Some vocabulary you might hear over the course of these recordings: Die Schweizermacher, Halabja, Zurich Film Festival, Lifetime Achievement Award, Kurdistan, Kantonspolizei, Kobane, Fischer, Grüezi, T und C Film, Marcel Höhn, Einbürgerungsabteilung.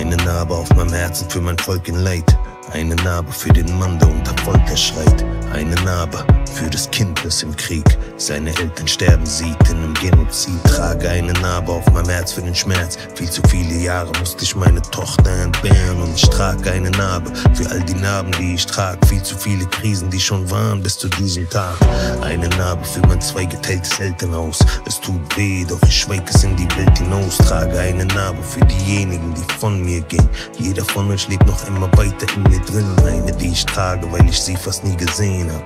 Eine Narbe auf meinem Herzen für mein Volk in Leid. Eine Narbe für den Mann, der unter Volk erschreit. Eine Narbe für das Kind, das im Krieg seine Eltern sterben sieht in einem Genozid. Trage eine Narbe auf meinem Herz für den Schmerz. Viel zu viele Jahre musste ich meine Tochter entbehren. Und ich trage eine Narbe für all die Narben, die ich trage. Viel zu viele Krisen, die schon waren bis zu diesem Tag. Eine Narbe für mein zweigeteiltes Elternhaus. Es tut weh, doch ich schweig es in die Welt hinaus. Trage eine Narbe für diejenigen, die von mir gehen. Jeder von euch lebt noch immer weiter in mir drin. Eine, die ich trage, weil ich sie fast nie gesehen habe.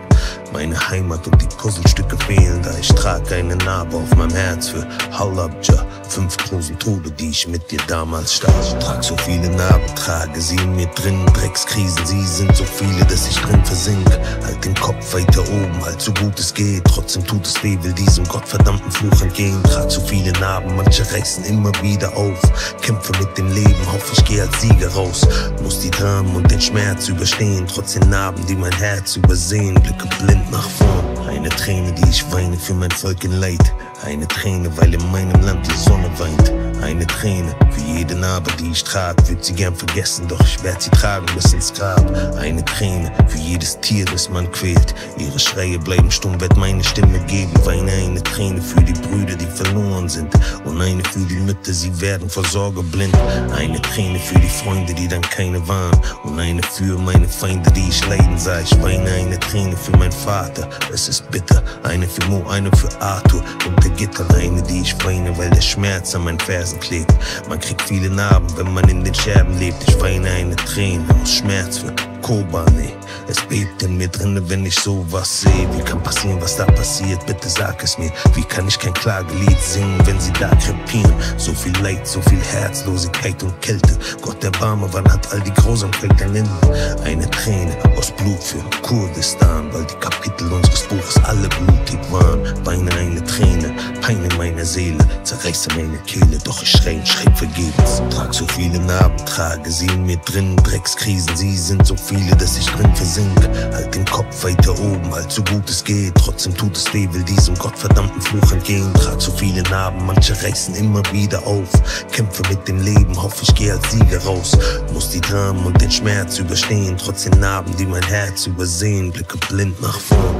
Meine Heimat und die Puzzlestücke fehlen, da ich trage eine Narbe auf meinem Herz für Halabja, 5000 Tode, die ich mit dir damals starb. Ich trage so viele Narben, trage sie in mir drin. Dreckskrisen, sie sind so viele, dass ich drin versink. Halt den Kopf weiter oben, halt so gut es geht. Trotzdem tut es weh, will diesem gottverdammten Fluch entgehen. Trag so viele Narben, manche reißen immer wieder auf. Kämpfe mit dem Leben, hoffe ich gehe als Sieger raus. Muss die Dramen und den Schmerz überstehen, trotz den Narben, die mein Herz übersehen. Blicke blind nach vorn. Eine Träne, die ich weine für mein Volk in Leid. Eine Träne, weil in meinem Land die Sonne weint. Eine Träne, für jede Narbe, die ich trage. Würd sie gern vergessen, doch ich werd sie tragen bis ins Grab. Eine Träne, für jedes Tier, das man quält. Ihre Schreie bleiben stumm, werd meine Stimme geben. Weine eine Träne für die Brüder, die verloren sind. Und eine für die Mütter, sie werden vor Sorge blind. Eine Träne für die Freunde, die dann keine waren. Und eine für meine Feinde, die ich leiden sah. Ich weine eine Träne für mein Vater, es ist bitter. Eine für Mo, eine für Arthur unter Gitter. Eine, die ich weine, weil der Schmerz an meinen Fersen klebt. Man kriegt viele Narben, wenn man in den Scherben lebt. Ich weine eine Träne aus Schmerz für Kobane. Es bebt in mir drinne, wenn ich sowas sehe. Wie kann passieren, was da passiert? Bitte sag es mir. Wie kann ich kein Klagelied singen, wenn sie da krepieren? So viel Leid, so viel Herzlosigkeit und Kälte. Gott erbarme, wann hat all die Grausamkeit ein Ende? Eine Träne aus Blut für Kurdistan, weil die Kapitel unseres Buches alle blutig waren. Weine eine Träne, Pein in meiner Seele, zerreiße meine Kehle, doch ich schrei und schreck vergebens. Trag so viele Narben, trage sie in mir drin. Dreckskrisen, sie sind so viele, dass ich drin versink. Halt den Kopf weiter oben, halt so gut es geht. Trotzdem tut es weh, will diesem gottverdammten Fluch entgehen. Trag so viele Narben, manche reißen immer wieder auf. Kämpfe mit dem Leben, hoffe ich gehe als Sieger raus. Muss die Dramen und den Schmerz überstehen, trotz den Narben, die mein Herz übersehen. Blicke blind nach vorn.